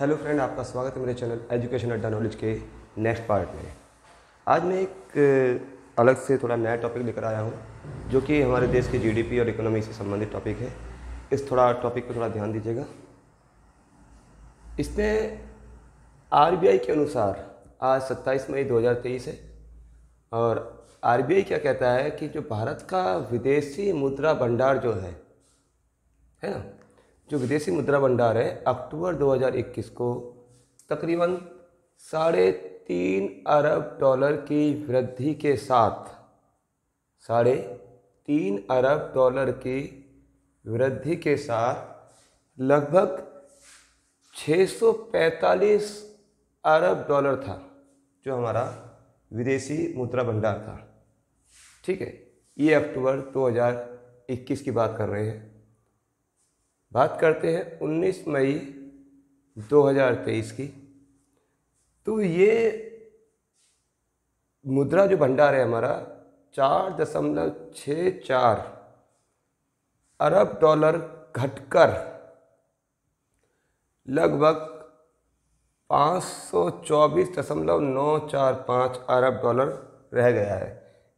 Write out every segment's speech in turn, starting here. Hello friend, आपका स्वागत है मेरे चैनल एजुकेशन एंड नॉलेज के नेक्स्ट पार्ट में। आज मैं एक अलग से थोड़ा नया टॉपिक लेकर आया हूं, जो कि हमारे देश के जीडीपी और इकोनॉमी से संबंधित टॉपिक है। इस थोड़ा टॉपिक पर थोड़ा ध्यान दीजिएगा। इसमें आरबीआई के अनुसार आज 27 मई 2023 है और आरबीआई क्या कहता है कि जो भारत का विदेशी मुद्रा भंडार जो है ना, जो विदेशी मुद्रा भंडार है अक्टूबर 2021 को तकरीबन 3.5 अरब डॉलर की वृद्धि के साथ 3.5 अरब डॉलर की वृद्धि के साथ लगभग 645 अरब डॉलर था, जो हमारा विदेशी मुद्रा भंडार था। ठीक है, ये अक्टूबर 2021 की बात कर रहे हैं। बात करते हैं 19 मई 2023 की। तो ये मुद्रा जो भंडार है हमारा 4.64 अरब डॉलर घटकर लगभग 524.945 अरब डॉलर रह गया है।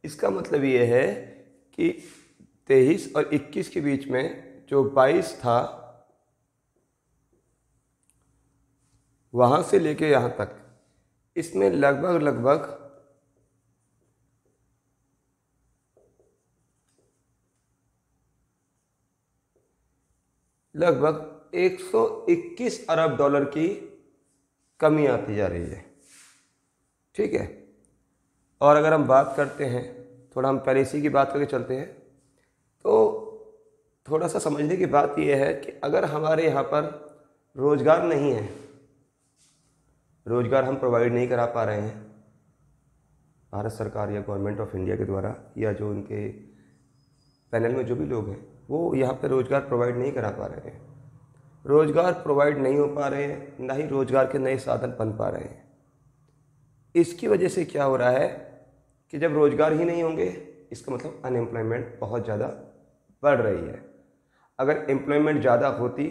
इसका मतलब ये है कि 23 और 21 के बीच में जो 22 था, वहाँ से लेके यहाँ तक इसमें लगभग 121 अरब डॉलर की कमी आती जा रही है। ठीक है, और अगर हम बात करते हैं, थोड़ा हम पहले इसी की बात करके चलते हैं, तो थोड़ा सा समझने की बात यह है कि अगर हमारे यहाँ पर रोज़गार नहीं है, रोज़गार हम प्रोवाइड नहीं करा पा रहे हैं भारत सरकार या गवर्नमेंट ऑफ इंडिया के द्वारा, या जो उनके पैनल में जो भी लोग हैं वो यहाँ पर रोज़गार प्रोवाइड नहीं करा पा रहे हैं, रोज़गार प्रोवाइड नहीं हो पा रहे हैं, ना ही रोज़गार के नए साधन बन पा रहे हैं। इसकी वजह से क्या हो रहा है कि जब रोज़गार ही नहीं होंगे, इसका मतलब अनएम्प्लॉयमेंट बहुत ज़्यादा बढ़ रही है। अगर एम्प्लॉयमेंट ज़्यादा होती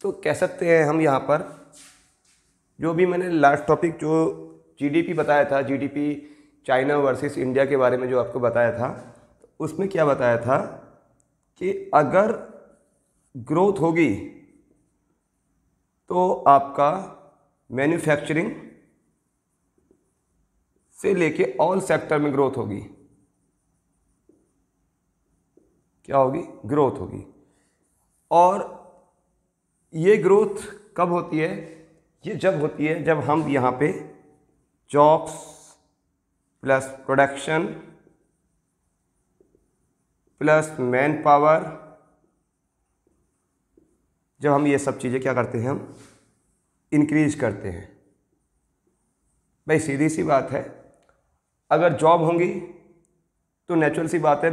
तो कह सकते हैं हम यहाँ पर, जो भी मैंने लास्ट टॉपिक जो जीडीपी बताया था, जीडीपी चाइना वर्सेस इंडिया के बारे में जो आपको बताया था, उसमें क्या बताया था कि अगर ग्रोथ होगी तो आपका मैन्युफैक्चरिंग से लेके ऑल सेक्टर में ग्रोथ होगी। क्या होगी? ग्रोथ होगी। और ये ग्रोथ कब होती है? ये जब होती है जब हम यहाँ पे jobs plus production plus man power, जब हम ये सब चीज़ें क्या करते हैं, हम इंक्रीज करते हैं। भाई सीधी सी बात है, अगर जॉब होंगी तो नेचुरल सी बात है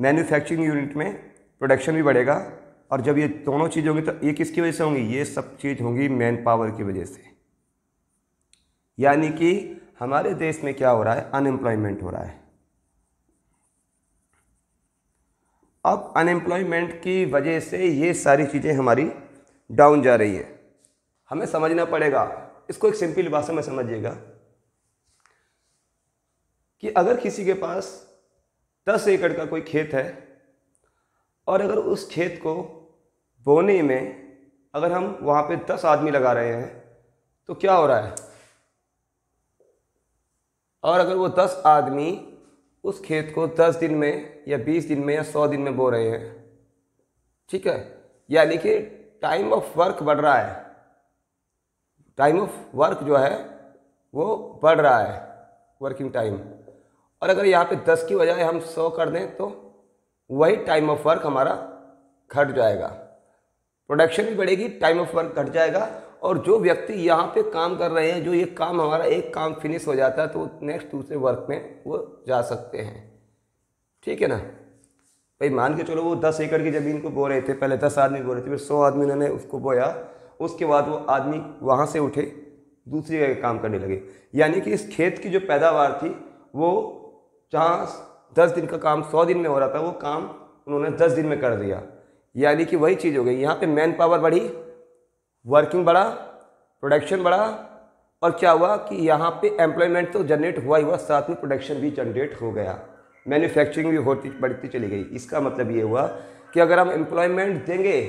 मैन्युफैक्चरिंग यूनिट में प्रोडक्शन भी बढ़ेगा। और जब ये दोनों चीज़ होंगी तो ये किसकी वजह से होंगी? ये सब चीज़ होंगी मैन पावर की वजह से। यानी कि हमारे देश में क्या हो रहा है? अनएम्प्लॉयमेंट हो रहा है। अब अनएम्प्लॉयमेंट की वजह से ये सारी चीज़ें हमारी डाउन जा रही है। हमें समझना पड़ेगा इसको, एक सिंपल भाषा में समझिएगा कि अगर किसी के पास 10 एकड़ का कोई खेत है और अगर उस खेत को बोने में अगर हम वहाँ पे 10 आदमी लगा रहे हैं तो क्या हो रहा है? और अगर वो 10 आदमी उस खेत को 10 दिन में या 20 दिन में या 100 दिन में बो रहे हैं, ठीक है, यानी कि टाइम ऑफ वर्क बढ़ रहा है, टाइम ऑफ वर्क जो है वो बढ़ रहा है, वर्किंग टाइम। और अगर यहाँ पे 10 की बजाय हम 100 कर दें तो वही टाइम ऑफ वर्क हमारा घट जाएगा, प्रोडक्शन भी बढ़ेगी, टाइम ऑफ वर्क घट जाएगा। और जो व्यक्ति यहाँ पे काम कर रहे हैं, जो ये काम हमारा एक काम फिनिश हो जाता है तो नेक्स्ट दूसरे वर्क में वो जा सकते हैं। ठीक है ना भाई, मान के चलो वो 10 एकड़ की ज़मीन को बो रहे थे, पहले 10 आदमी बो रहे थे, फिर 100 आदमी उन्होंने उसको बोया, उसके बाद वो आदमी वहाँ से उठे दूसरी जगह काम करने लगे। यानी कि इस खेत की जो पैदावार थी वो, जहाँ 10 दिन का काम 100 दिन में हो रहा था, वो काम उन्होंने 10 दिन में कर दिया। यानी कि वही चीज़ हो गई, यहाँ पे मैन पावर बढ़ी, वर्किंग बढ़ा, प्रोडक्शन बढ़ा और क्या हुआ कि यहाँ पे एम्प्लॉयमेंट तो जनरेट हुआ ही हुआ, साथ में प्रोडक्शन भी जनरेट हो गया, मैन्युफैक्चरिंग भी होती बढ़ती चली गई। इसका मतलब ये हुआ कि अगर हम एम्प्लॉयमेंट देंगे,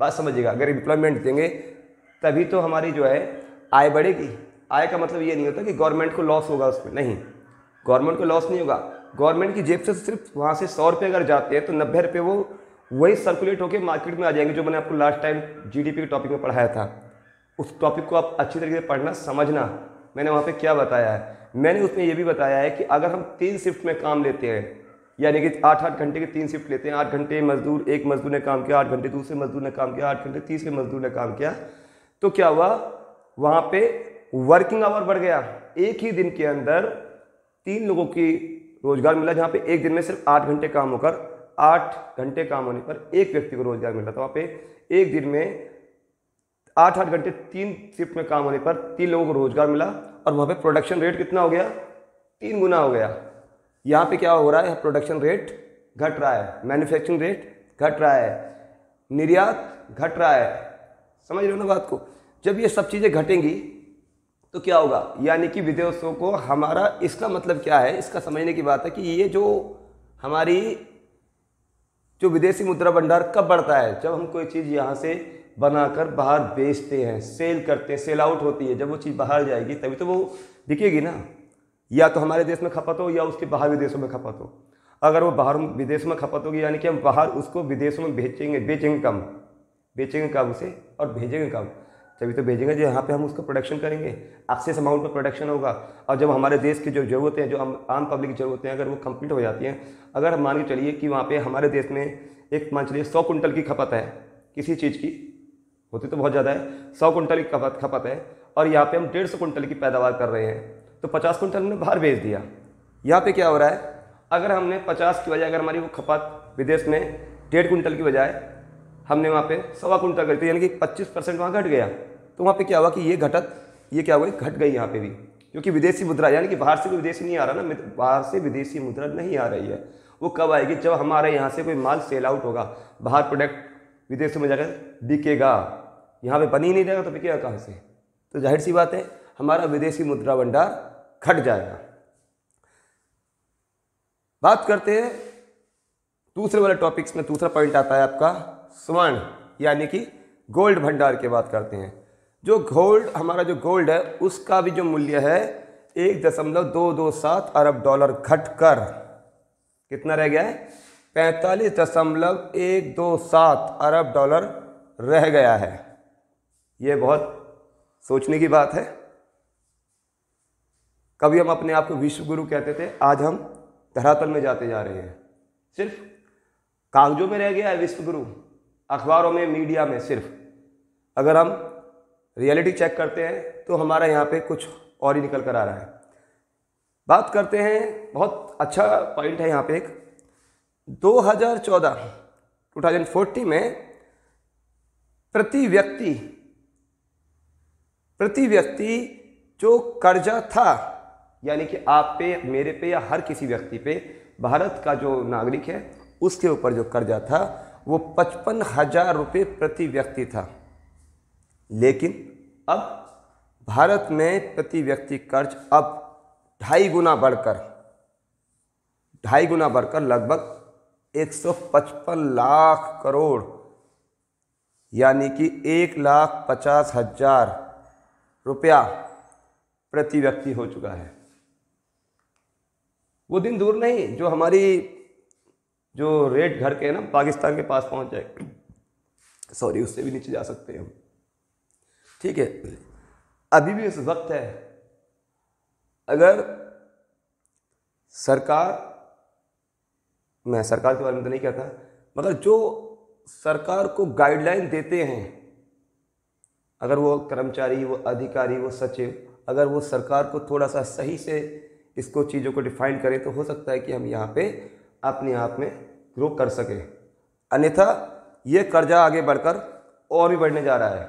बात समझिएगा, अगर एम्प्लॉयमेंट देंगे तभी तो हमारी जो है आय बढ़ेगी। आय का मतलब ये नहीं होता कि गवर्नमेंट को लॉस होगा उसमें, नहीं, गवर्नमेंट को लॉस नहीं होगा। गवर्नमेंट की जेब से सिर्फ वहाँ से 100 रुपये अगर जाते हैं तो 90 रुपये वो वही सर्कुलेट होकर मार्केट में आ जाएंगे, जो मैंने आपको लास्ट टाइम जीडीपी के टॉपिक में पढ़ाया था। उस टॉपिक को आप अच्छी तरीके से पढ़ना, समझना। मैंने वहाँ पे क्या बताया है, मैंने उसमें यह भी बताया है कि अगर हम 3 शिफ्ट में काम लेते हैं, यानी कि 8-8 घंटे के 3 शिफ्ट लेते हैं, 8 घंटे मजदूर, एक मजदूर ने काम किया 8 घंटे, दूसरे मजदूर ने काम किया 8 घंटे, तीसरे मजदूर ने काम किया, तो क्या हुआ वहाँ पे वर्किंग आवर बढ़ गया। एक ही दिन के अंदर 3 लोगों की रोजगार मिला, जहाँ पे एक दिन में सिर्फ 8 घंटे काम होकर, 8 घंटे काम होने पर एक व्यक्ति को रोजगार मिला। तो वहाँ पे एक दिन में 8-8 घंटे 3 शिफ्ट में काम होने पर 3 लोगों को रोजगार मिला, और वहाँ पे प्रोडक्शन रेट कितना हो गया, 3 गुना हो गया। यहाँ पे क्या हो रहा है, प्रोडक्शन रेट घट रहा है, मैन्युफैक्चरिंग रेट घट रहा है, निर्यात घट रहा है। समझ रहे हो ना बात को। जब ये सब चीज़ें घटेंगी तो क्या होगा, यानी कि विदेशों को हमारा, इसका मतलब क्या है, इसका समझने की बात है कि ये जो हमारी जो विदेशी मुद्रा भंडार कब बढ़ता है, जब हम कोई चीज़ यहाँ से बनाकर बाहर बेचते हैं, सेल करते हैं, सेल आउट होती है। जब वो चीज़ बाहर जाएगी तभी तो वो बिकेगी ना, या तो हमारे देश में खपत हो या उसके बाहर विदेशों में खपत हो। अगर वो बाहर विदेशों में खपत होगी, यानी कि हम बाहर उसको विदेशों में बेचेंगे कम उसे, और भेजेंगे कम, तभी तो भेजेंगे जो यहाँ पे हम उसका प्रोडक्शन करेंगे, एक्सेस अमाउंट पर प्रोडक्शन होगा। और जब हमारे देश की जो ज़रूरतें हैं, जो आम पब्लिक की ज़रूरतें हैं, अगर वो कंप्लीट हो जाती हैं, अगर हम मान के चलिए कि वहाँ पे हमारे देश में एक मान चलिए 100 कुंटल की खपत है किसी चीज़ की, होती तो बहुत ज़्यादा है, 100 कुंटल की खपत है, और यहाँ पे हम 150 कुंटल की पैदावार कर रहे हैं, तो 50 कुंटल हमने बाहर भेज दिया। यहाँ पे क्या हो रहा है, अगर हमने 50 की बजाय, अगर हमारी वो खपत विदेश में 1.5 कुंटल की बजाय हमने वहाँ पे 1.25 कुंटल करती, यानी कि 25% वहाँ घट गया। तो वहाँ पे क्या हुआ कि ये घट गई यहाँ पे भी, क्योंकि विदेशी मुद्रा, यानी कि बाहर से कोई विदेशी नहीं आ रहा ना, बाहर से विदेशी मुद्रा नहीं आ रही है। वो कब आएगी, जब हमारे यहाँ से कोई माल सेल आउट होगा, बाहर प्रोडक्ट विदेशों में जाकर बिकेगा, यहाँ पे बनी ही नहीं जाएगा तो बिकेगा कहाँ से। तो जाहिर सी बात है हमारा विदेशी मुद्रा भंडार घट जाएगा। बात करते हैं दूसरे वाले टॉपिक्स में, दूसरा पॉइंट आता है आपका स्वर्ण, यानी कि गोल्ड भंडार की बात करते हैं। जो गोल्ड, हमारा जो गोल्ड है उसका भी जो मूल्य है 1.227 अरब डॉलर घटकर कितना रह गया है, 45.127 अरब डॉलर रह गया है। ये बहुत सोचने की बात है। कभी हम अपने आप को विश्व गुरु कहते थे, आज हम धरातल में जाते जा रहे हैं। सिर्फ कागजों में रह गया है विश्व गुरु, अखबारों में, मीडिया में सिर्फ। अगर हम रियलिटी चेक करते हैं तो हमारा यहाँ पे कुछ और ही निकल कर आ रहा है। बात करते हैं, बहुत अच्छा पॉइंट है यहाँ पे एक, 2014 में प्रति व्यक्ति जो कर्जा था, यानी कि आप पे, मेरे पे या हर किसी व्यक्ति पे, भारत का जो नागरिक है उसके ऊपर जो कर्जा था वो 55,000 रुपये प्रति व्यक्ति था। लेकिन अब भारत में प्रति व्यक्ति कर्ज अब 2.5 गुना बढ़कर लगभग 155 लाख करोड़, यानी कि 1,50,000 रुपया प्रति व्यक्ति हो चुका है। वो दिन दूर नहीं जो हमारी जो रेट घर के है ना, पाकिस्तान के पास पहुंच जाएगा, सॉरी उससे भी नीचे जा सकते हैं हम, ठीक है। अभी भी इस वक्त है, अगर सरकार, मैं सरकार के बारे में तो नहीं कहता, मगर जो सरकार को गाइडलाइन देते हैं, अगर वो कर्मचारी, वो अधिकारी, वो सचिव, अगर वो सरकार को थोड़ा सा सही से इसको चीज़ों को डिफाइन करें तो हो सकता है कि हम यहाँ पे अपने आप में ग्रो कर सकें। अन्यथा ये कर्जा आगे बढ़कर और भी बढ़ने जा रहा है,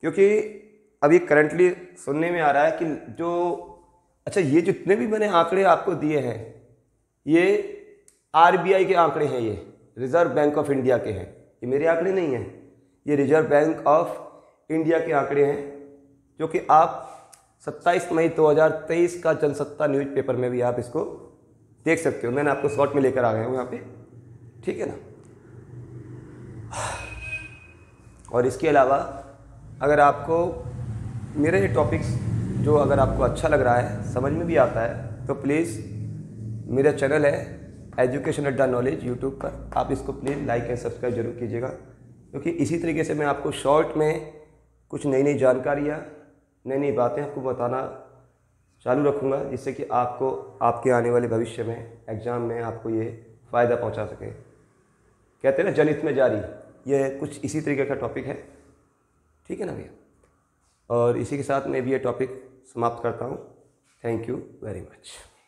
क्योंकि अभी करंटली सुनने में आ रहा है कि जो, अच्छा ये जितने भी मैंने आंकड़े आपको दिए हैं ये RBI के आंकड़े हैं, ये रिज़र्व बैंक ऑफ इंडिया के हैं, ये मेरे आंकड़े नहीं हैं, ये रिज़र्व बैंक ऑफ इंडिया के आंकड़े हैं जो कि आप 27 मई 2023 का जनसत्ता न्यूज़पेपर में भी आप इसको देख सकते हो। मैंने आपको शॉर्ट में लेकर आ गया हूँ यहाँ पे, ठीक है ना। और इसके अलावा अगर आपको मेरे ये टॉपिक्स जो अगर आपको अच्छा लग रहा है, समझ में भी आता है, तो प्लीज़ मेरा चैनल है एजुकेशन एंड नॉलेज यूट्यूब पर, आप इसको प्लीज़ लाइक एंड सब्सक्राइब जरूर कीजिएगा, क्योंकि इसी तरीके से मैं आपको शॉर्ट में कुछ नई नई जानकारियाँ, नई नई बातें आपको बताना चालू रखूँगा, जिससे कि आपको आपके आने वाले भविष्य में एग्ज़ाम में आपको ये फ़ायदा पहुँचा सके। कहते हैं ना, जनहित में जारी, ये कुछ इसी तरीके का टॉपिक है, ठीक है ना भैया। और इसी के साथ मैं भी ये टॉपिक समाप्त करता हूँ। Thank you very much.